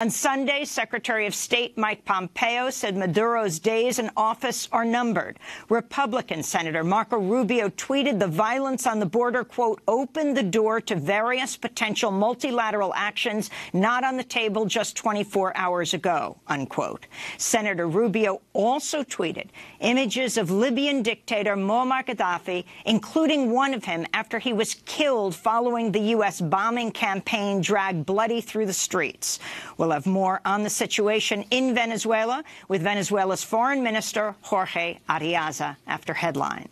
On Sunday, Secretary of State Mike Pompeo said Maduro's days in office are numbered. Republican Senator Marco Rubio tweeted the violence on the border, quote, opened the door to various potential multilateral actions not on the table just 24 hours ago, unquote. Senator Rubio also tweeted images of Libyan dictator Muammar Gaddafi, including one of him after he was killed following the U.S. bombing campaign dragged bloody through the streets. We'll have more on the situation in Venezuela with Venezuela's Foreign Minister Jorge Ariaza after headlines.